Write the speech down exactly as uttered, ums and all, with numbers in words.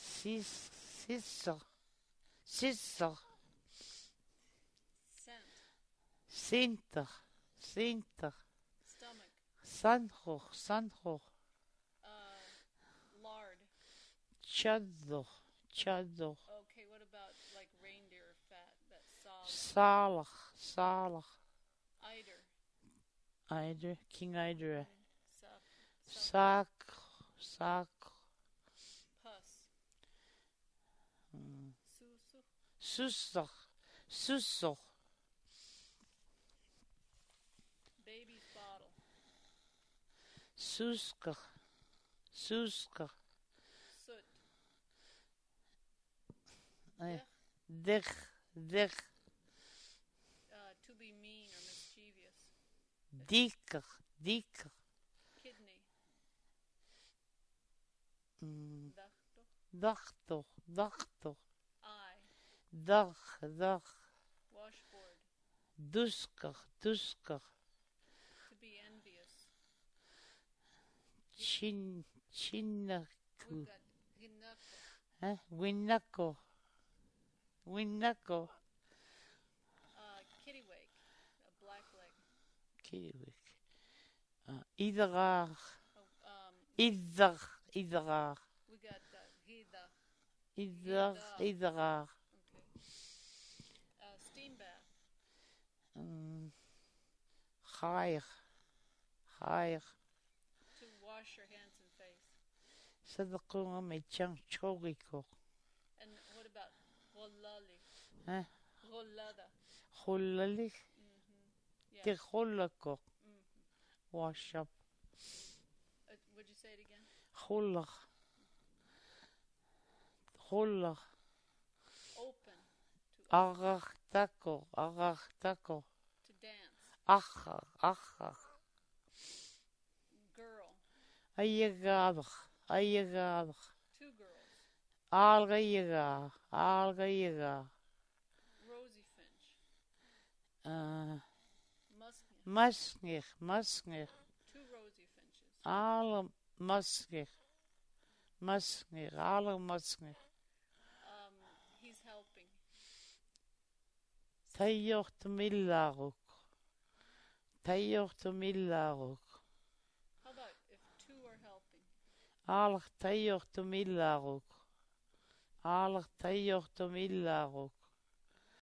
Cis, ciso, ciso, cinta, cinta, sanjo, sanjo, chado, chado, salah, salah, eider, king eider, sac, sac. Suso, suso. Baby's bottle. Suska, suska. Soot. Dig, dig. To be mean or mischievous. Dicker, dicker. Kidney. Dachto, dachto. Dag, dag. Washboard. Dusker, dusker. To be envious. Chin, chinnaku. Eh? Winnaco. Winnaco. Uh, Kittywake, a blackleg. Kittywake. Uh, Idraar. Oh, um, Idrar, idraar. We got that. Hida. Idrar, idraar. Hair, hair. To wash your hands and face. Sadaqo me chang choriko. And what about gholali? Huh? Gholada. Gholali. Te gholako. Wash up. Uh, would you say it again? Gholak. Gholak. Open. Arachtako, arachtako. Acha, acha. Girl. Ayegada, ayegada. Two girls. Alga yega, alga yega. Rosie Finch. Uh, Muskich, Muskich. Two Rosie Finches. Alle Muskich, Muskich, alle Muskich. Um, he's helping. Tayocht Millaruk. Tayocht Millaruk. How about if two are helping? Alach Tayocht Millaruk. Alach Tayocht Millaruk.